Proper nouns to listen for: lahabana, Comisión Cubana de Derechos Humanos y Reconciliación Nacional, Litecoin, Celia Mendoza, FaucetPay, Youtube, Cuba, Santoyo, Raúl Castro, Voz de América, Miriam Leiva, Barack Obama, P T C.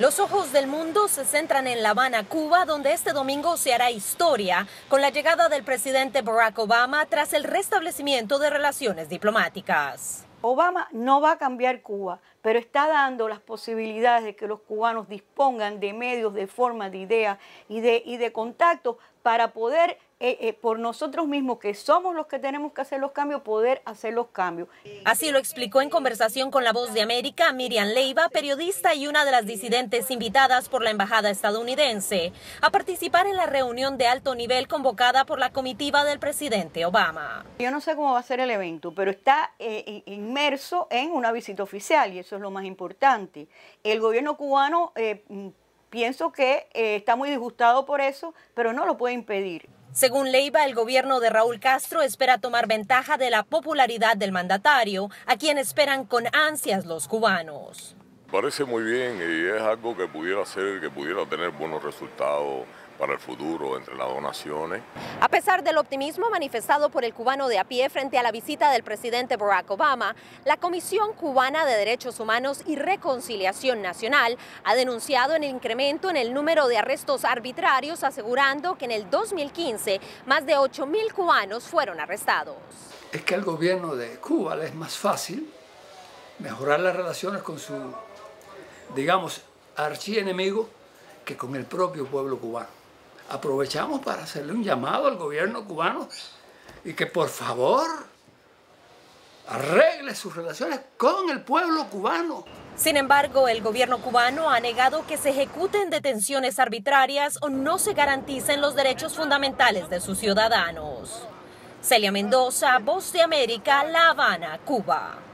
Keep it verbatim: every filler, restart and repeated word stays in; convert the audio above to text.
Los ojos del mundo se centran en La Habana, Cuba, donde este domingo se hará historia con la llegada del presidente Barack Obama tras el restablecimiento de relaciones diplomáticas. Obama no va a cambiar Cuba, pero está dando las posibilidades de que los cubanos dispongan de medios, de formas, de ideas y de, y de contactos para poder, eh, eh, por nosotros mismos, que somos los que tenemos que hacer los cambios, poder hacer los cambios. Así lo explicó en conversación con la Voz de América Miriam Leiva, periodista y una de las disidentes invitadas por la Embajada estadounidense a participar en la reunión de alto nivel convocada por la comitiva del presidente Obama. Yo no sé cómo va a ser el evento, pero está eh, inmerso en una visita oficial y eso es lo más importante. El gobierno cubano eh, pienso que eh, está muy disgustado por eso, pero no lo puede impedir. Según Leiva, el gobierno de Raúl Castro espera tomar ventaja de la popularidad del mandatario, a quien esperan con ansias los cubanos. Parece muy bien y es algo que pudiera ser, que pudiera tener buenos resultados para el futuro entre las donaciones. A pesar del optimismo manifestado por el cubano de a pie frente a la visita del presidente Barack Obama, la Comisión Cubana de Derechos Humanos y Reconciliación Nacional ha denunciado el incremento en el número de arrestos arbitrarios, asegurando que en el dos mil quince más de ocho mil cubanos fueron arrestados. Es que al gobierno de Cuba le es más fácil mejorar las relaciones con su, digamos, archienemigo que con el propio pueblo cubano. Aprovechamos para hacerle un llamado al gobierno cubano y que por favor arregle sus relaciones con el pueblo cubano. Sin embargo, el gobierno cubano ha negado que se ejecuten detenciones arbitrarias o no se garanticen los derechos fundamentales de sus ciudadanos. Celia Mendoza, Voz de América, La Habana, Cuba.